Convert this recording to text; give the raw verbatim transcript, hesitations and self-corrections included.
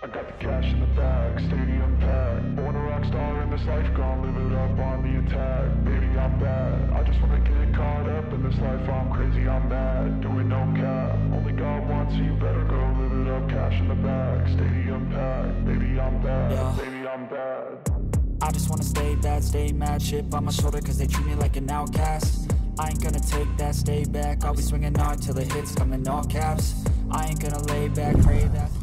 I got the cash in the bag, stadium packed. Born a rock star in this life, gon' live it up on the attack. Baby, I'm bad, I just wanna get caught up in this life. I'm crazy, I'm mad, doing no cap. Only God wants you, better go live it up. Cash in the bag, stadium packed. Baby, I'm bad, yeah. Baby, I'm bad. I just wanna stay bad, stay mad. Chip on my shoulder cause they treat me like an outcast. I ain't gonna take that, stay back. I'll be swinging hard till the hits come in all caps. I ain't gonna lay back, pray that